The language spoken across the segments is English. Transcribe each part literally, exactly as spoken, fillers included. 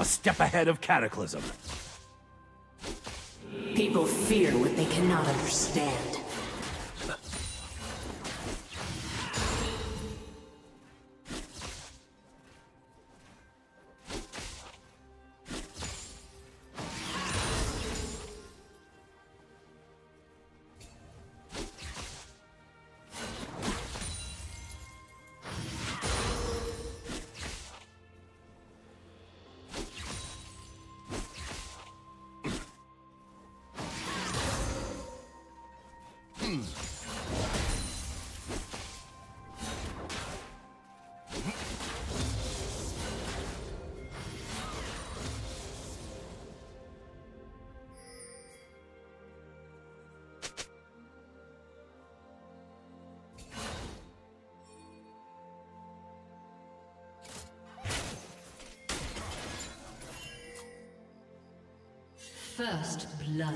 A step ahead of Cataclysm. People fear what they cannot understand. First blood.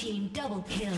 team double kill.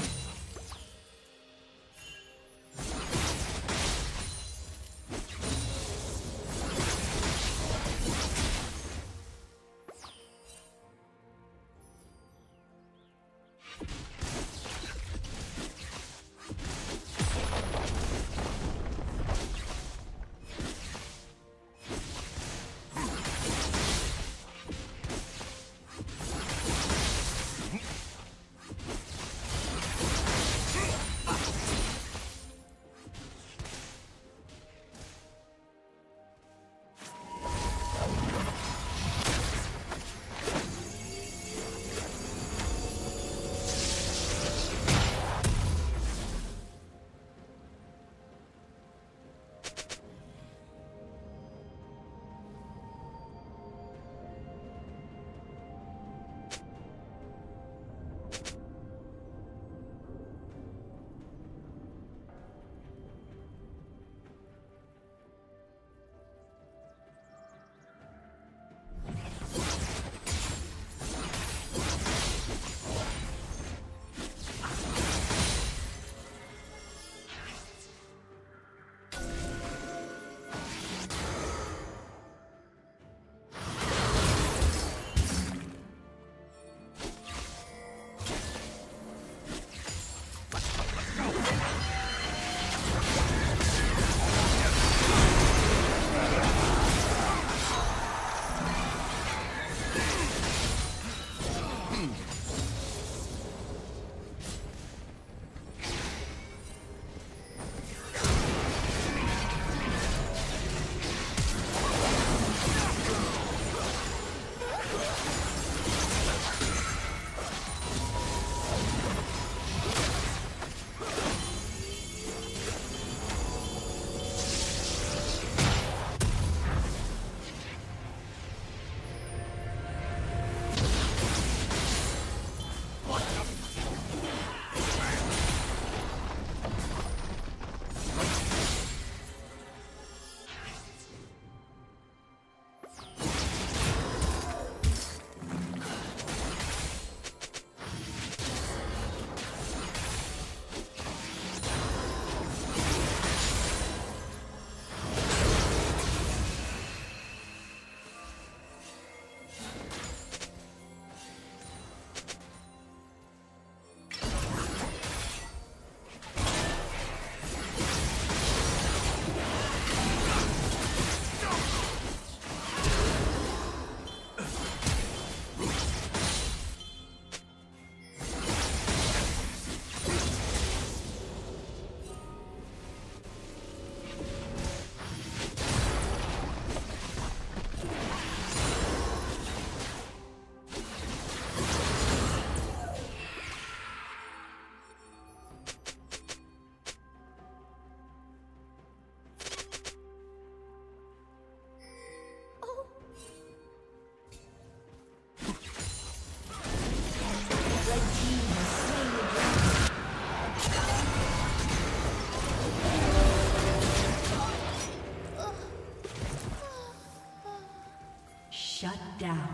Shut down.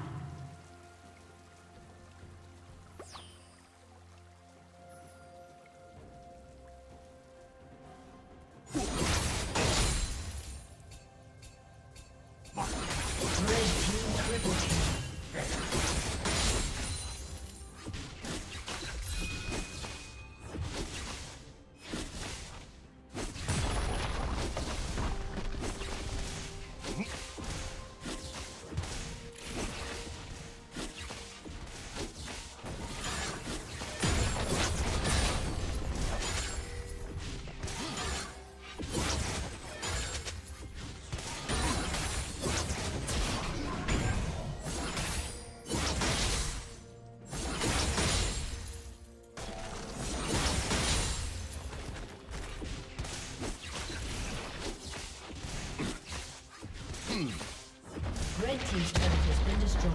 His turret has been destroyed.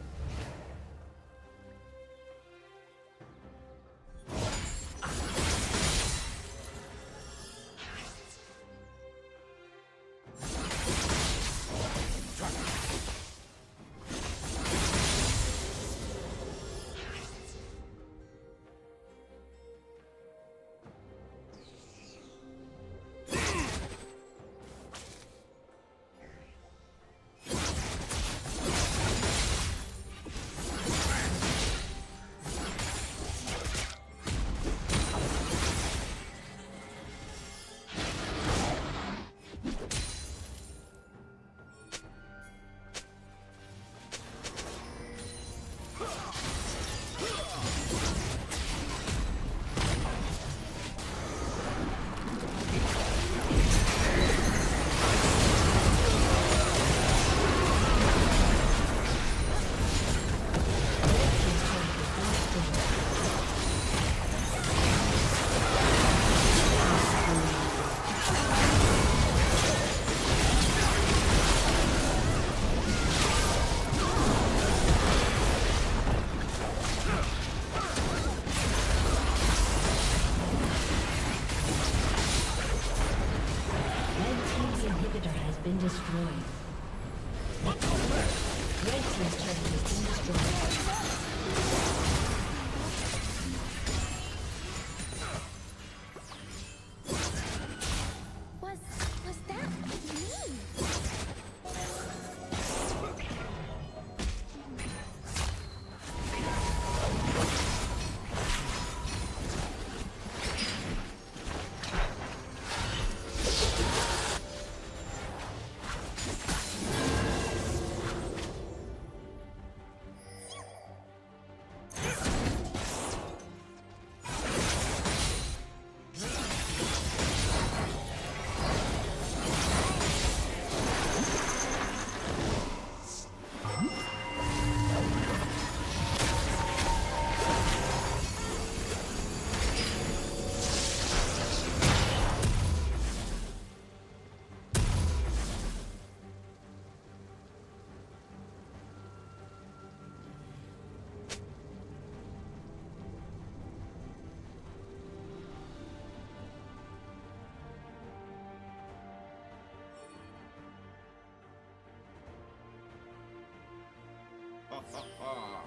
Ha ha!